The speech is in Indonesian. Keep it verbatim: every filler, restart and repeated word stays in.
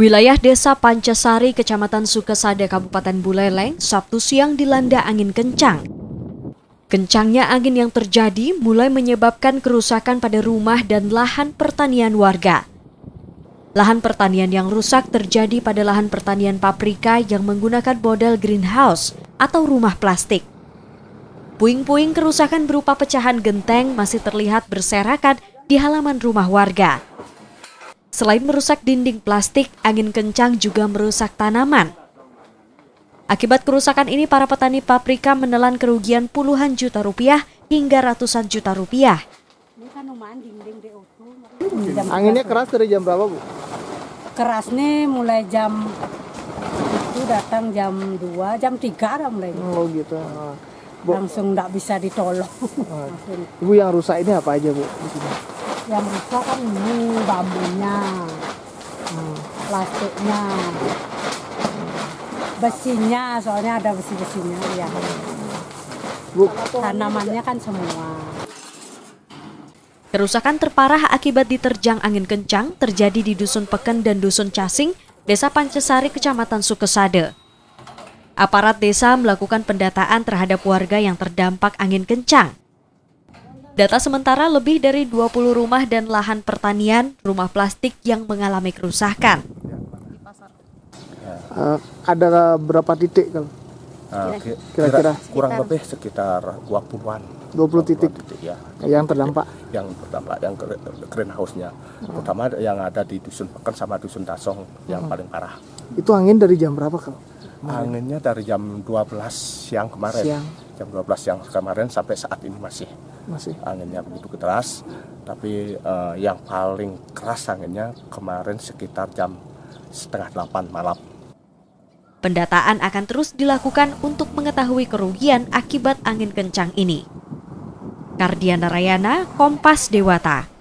Wilayah Desa Pancasari, Kecamatan Sukasada, Kabupaten Buleleng, Sabtu siang dilanda angin kencang. Kencangnya angin yang terjadi mulai menyebabkan kerusakan pada rumah dan lahan pertanian warga. Lahan pertanian yang rusak terjadi pada lahan pertanian paprika yang menggunakan model greenhouse atau rumah plastik. Puing-puing kerusakan berupa pecahan genteng masih terlihat berserakan di halaman rumah warga. Selain merusak dinding plastik, angin kencang juga merusak tanaman. Akibat kerusakan ini, para petani paprika menelan kerugian puluhan juta rupiah hingga ratusan juta rupiah. Anginnya keras dari jam berapa, Bu? Kerasnya mulai jam itu datang jam dua, jam tiga lah mulai. Oh gitu. Langsung nggak bisa ditolong. Ibu, yang rusak ini apa aja, Bu? Yang rusak kan ini bambunya, hmm. plastiknya, besinya, soalnya ada besi-besinya, ya. Bu, tanamannya kan semua. Kerusakan terparah akibat diterjang angin kencang terjadi di Dusun Peken dan Dusun Casing, Desa Pancasari, Kecamatan Sukasada. Aparat desa melakukan pendataan terhadap warga yang terdampak angin kencang. Data sementara lebih dari dua puluh rumah dan lahan pertanian, rumah plastik yang mengalami kerusakan. Uh, ada berapa titik kalau? Uh, kira-kira kurang lebih sekitar dua puluhan. dua puluh titik. dua puluh titik ya. Yang terdampak. Yang terdampak yang greenhouse-nya. Uh. Terutama yang ada di Dusun Peken sama Dusun Dasong yang uh. paling parah. Itu angin dari jam berapa kalau? Anginnya dari jam dua belas siang kemarin. Siang. jam dua belas siang kemarin sampai saat ini masih. Masih. Anginnya begitu keras, tapi uh, yang paling keras anginnya kemarin sekitar jam setengah delapan malam. Pendataan akan terus dilakukan untuk mengetahui kerugian akibat angin kencang ini. Kardiana Rayana, Kompas Dewata.